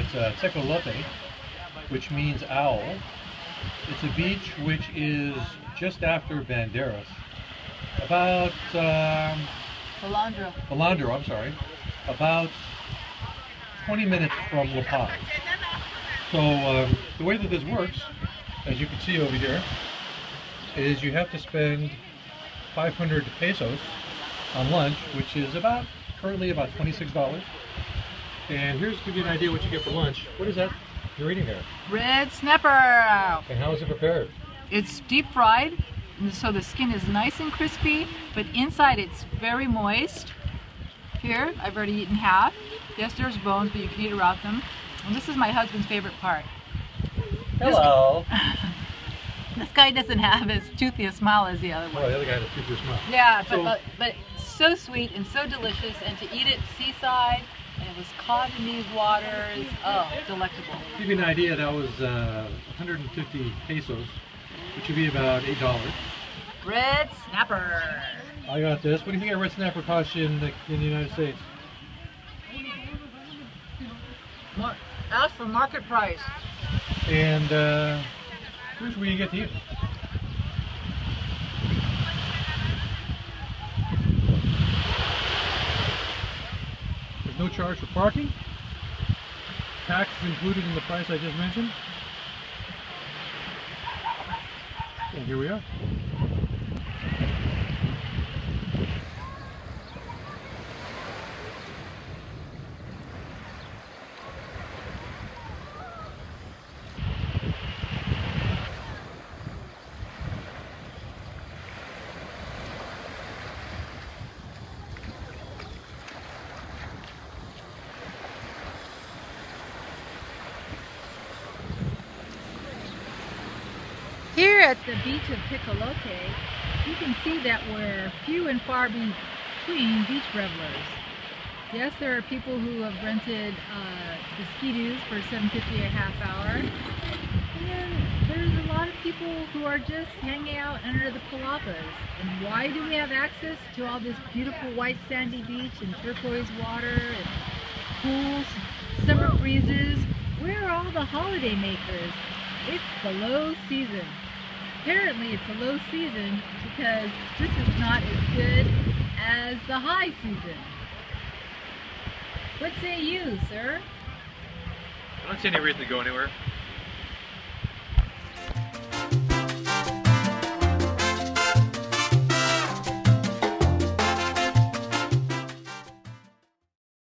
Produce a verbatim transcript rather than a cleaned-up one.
at uh, Tecolote, which means owl. It's a beach which is just after Banderas, about um, Alondra. Alondra, I'm sorry, about twenty minutes from La Paz. So uh, the way that this works, as you can see over here, is you have to spend five hundred pesos on lunch, which is about currently about twenty-six dollars. And here's to give you an idea what you get for lunch. What is that you're eating there? Red snapper. And how is it prepared? It's deep fried, so the skin is nice and crispy, but inside it's very moist. Here, I've already eaten half. Yes, there's bones, but you can eat around them. And this is my husband's favorite part. Hello. This, this guy doesn't have as toothy a smile as the other one. Oh, the other guy has a toothy smile. Yeah, but, so, but, but so sweet and so delicious, and to eat it seaside, and it was caught in these waters. Oh, delectable. To give you an idea, that was uh, one hundred fifty pesos, which would be about eight dollars. Red snapper. I got this. What do you think a red snapper costs you in the, in the United States? Mar ask for market price. And uh, here's where you get to eat. There's no charge for parking. Tax is included in the price I just mentioned. And here we are. Here at the beach of Tecolote, you can see that we're few and far between beach revelers. Yes, there are people who have rented uh, the ski-doos for seven fifty a half hour. And there's a lot of people who are just hanging out under the palapas. And why do we have access to all this beautiful white sandy beach and turquoise water and pools, summer breezes? Where are all the holiday makers? It's the low season. Apparently it's a low season because this is not as good as the high season. What say you, sir? I don't see any reason to go anywhere.